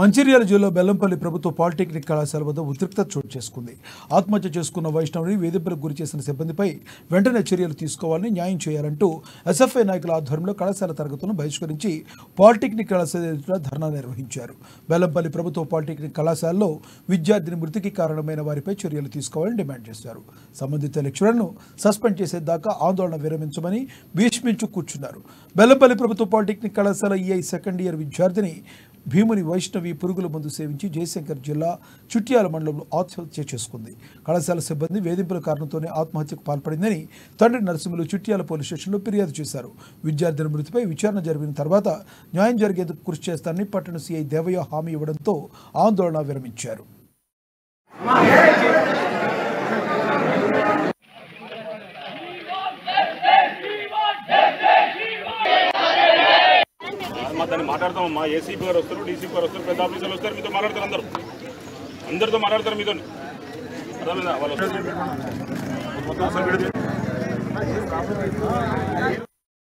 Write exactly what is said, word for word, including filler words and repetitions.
మంచిర్యాల జిల్లా బెల్లంపల్లి ప్రభుత్వ పాలిటెక్నిక్ కళాశాల వద్ద ఉద్రిక్తత చోటు చేసుకుంది. ఆత్మహత్య చేసుకున్న వైష్ణవుని వేధింపులకు గురి చేసిన సిబ్బందిపై వెంటనే చర్యలు తీసుకోవాలని న్యాయం చేయాలంటూ ఎస్ఎఫ్ఐ నాయకుల ఆధ్వర్యంలో కళాశాల తరగతులను బహిష్కరించి పాలిటెక్నిక్ కళాశాల ఎదుట ధర్నా నిర్వహించారు. బెల్లంపల్లి ప్రభుత్వ పాలిటెక్నిక్ కళాశాలలో విద్యార్థిని మృతికి కారణమైన వారిపై చర్యలు తీసుకోవాలని డిమాండ్ చేశారు. సంబంధిత లెక్చరర్ను సస్పెండ్ చేసేదాకా ఆందోళన విరమించమని భీష్మించు కూర్చున్నారు. బెల్లంపల్లి ప్రభుత్వ పాలిటెక్నిక్ కళాశాల ఈఐ సెకండ్ ఇయర్ విద్యార్థిని భీముని వైష్ణవి పురుగుల మందు సేవించి జయశంకర్ జిల్లా చుట్యాల మండలంలో ఆత్మహత్య చేసుకుంది. కళాశాల సిబ్బంది వేధింపుల కారణంతోనే ఆత్మహత్యకు పాల్పడిందని తండ్రి నరసింహులు చుట్యాల పోలీస్ స్టేషన్లో ఫిర్యాదు చేశారు. విద్యార్థిని మృతిపై విచారణ జరిగిన తర్వాత న్యాయం జరిగేందుకు కృషి చేస్తానని పట్టణ సిఐ దేవయ్య హామీ ఇవ్వడంతో ఆందోళన విరమించారు. దాన్ని మాట్లాడతామమ్మా, ఏసీపీ గారు వస్తారు, డీసీపీ గారు వస్తారు, పెద్ద ఆఫీసర్లు వస్తారు, మీతో మాట్లాడతారు, అందరూ అందరితో మాట్లాడతారు మీతో. అర్థమైందా? వాళ్ళు